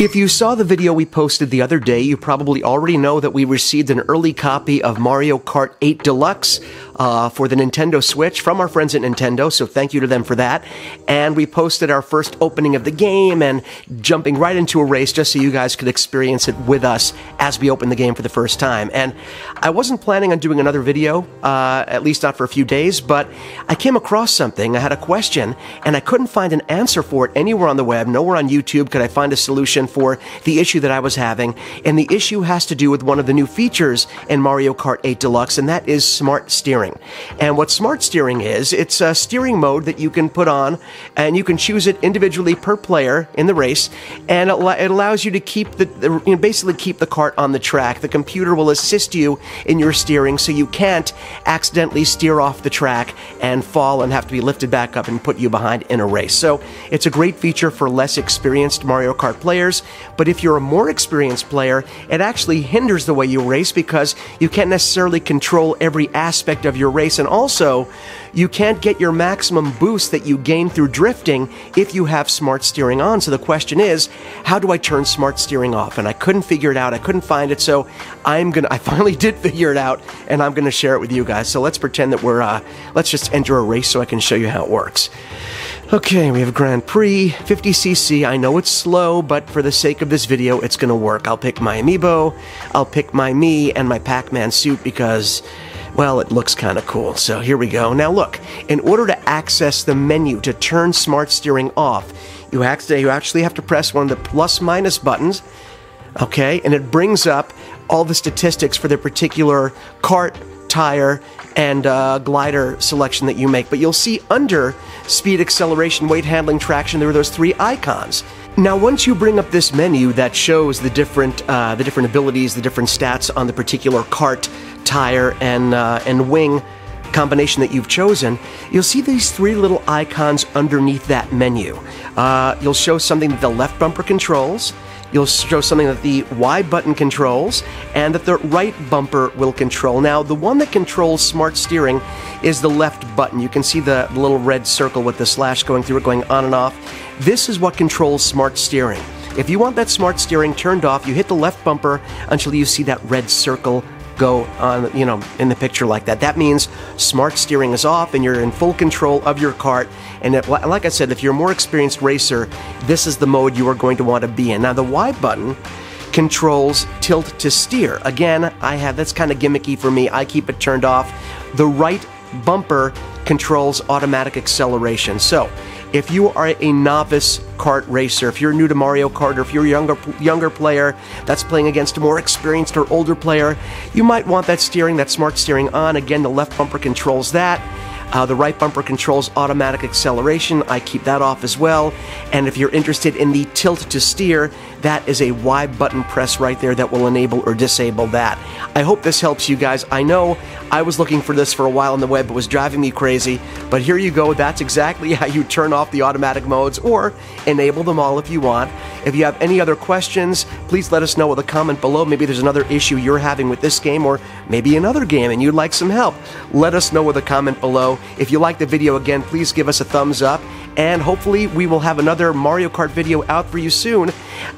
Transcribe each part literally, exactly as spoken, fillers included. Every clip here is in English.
If you saw the video we posted the other day, you probably already know that we received an early copy of Mario Kart eight Deluxe uh, for the Nintendo Switch from our friends at Nintendo, so thank you to them for that. And we posted our first opening of the game and jumping right into a race just so you guys could experience it with us as we opened the game for the first time. And I wasn't planning on doing another video, uh, at least not for a few days, but I came across something. I had a question, and I couldn't find an answer for it anywhere on the web. Nowhere on YouTube could I find a solution for the issue that I was having, and the issue has to do with one of the new features in Mario Kart eight Deluxe, and that is smart steering. And what smart steering is, it's a steering mode that you can put on, and you can choose it individually per player in the race, and it, it allows you to keep the, the you know, basically keep the cart on the track. The computer will assist you in your steering, so you can't accidentally steer off the track and fall and have to be lifted back up and put you behind in a race. So it's a great feature for less experienced Mario Kart players. But if you're a more experienced player, it actually hinders the way you race because you can't necessarily control every aspect of your race, and also you can't get your maximum boost that you gain through drifting if you have smart steering on. So the question is, how do I turn smart steering off? And I couldn't figure it out. I couldn't find it, so I'm gonna I finally did figure it out, and I'm gonna share it with you guys. So let's pretend that we're uh, let's just enter a race so I can show you how it works. Okay, we have Grand Prix, fifty C C. I know it's slow, but for the sake of this video, it's gonna work. I'll pick my amiibo, I'll pick my Mii and my Pac-Man suit because, well, it looks kind of cool. So here we go. Now look, in order to access the menu to turn smart steering off, you actually have to press one of the plus-minus buttons, okay? And it brings up all the statistics for the particular cart, tire, and uh, glider selection that you make. But you'll see under speed, acceleration, weight handling, traction, there are those three icons. Now, once you bring up this menu that shows the different, uh, the different abilities, the different stats on the particular cart, tire, and, uh, and wing combination that you've chosen, you'll see these three little icons underneath that menu. Uh, you'll show something that the left bumper controls, you'll show something that the Y button controls, and that the right bumper will control. Now, the one that controls smart steering is the left button. You can see the little red circle with the slash going through it, going on and off. This is what controls smart steering. If you want that smart steering turned off, you hit the left bumper until you see that red circle go on, you know, in the picture like that. That means smart steering is off and you're in full control of your cart. And it, like I said, if you're a more experienced racer, this is the mode you are going to want to be in. Now, the Y button controls tilt to steer. Again, I have that's kind of gimmicky for me. I keep it turned off. The right bumper controls automatic acceleration. So if you are a novice kart racer, if you're new to Mario Kart, or if you're a younger, younger player that's playing against a more experienced or older player, you might want that steering, that smart steering on. Again, the left bumper controls that. Uh, the right bumper controls automatic acceleration. I keep that off as well. And if you're interested in the tilt to steer, that is a Y button press right there that will enable or disable that. I hope this helps you guys. I know I was looking for this for a while on the web. It was driving me crazy, but here you go. That's exactly how you turn off the automatic modes or enable them all if you want. If you have any other questions, please let us know with a comment below. Maybe there's another issue you're having with this game or maybe another game and you'd like some help. Let us know with a comment below. If you like the video, again, please give us a thumbs up, and hopefully we will have another Mario Kart video out for you soon.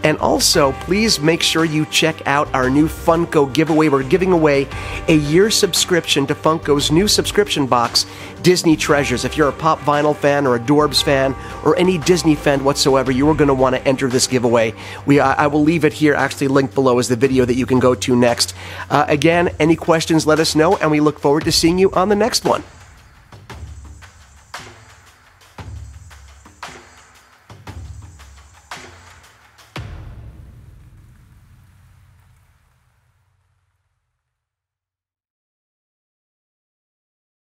And also, please make sure you check out our new Funko giveaway. We're giving away a year subscription to Funko's new subscription box, Disney Treasures. If you're a Pop Vinyl fan or a Dorbs fan or any Disney fan whatsoever, you are going to want to enter this giveaway. We, I, I will leave it here. Actually, linked below is the video that you can go to next. Uh, again, any questions, let us know, and we look forward to seeing you on the next one.